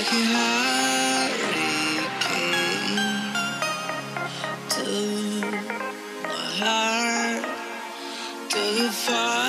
like a hurricane to my heart, to the fire.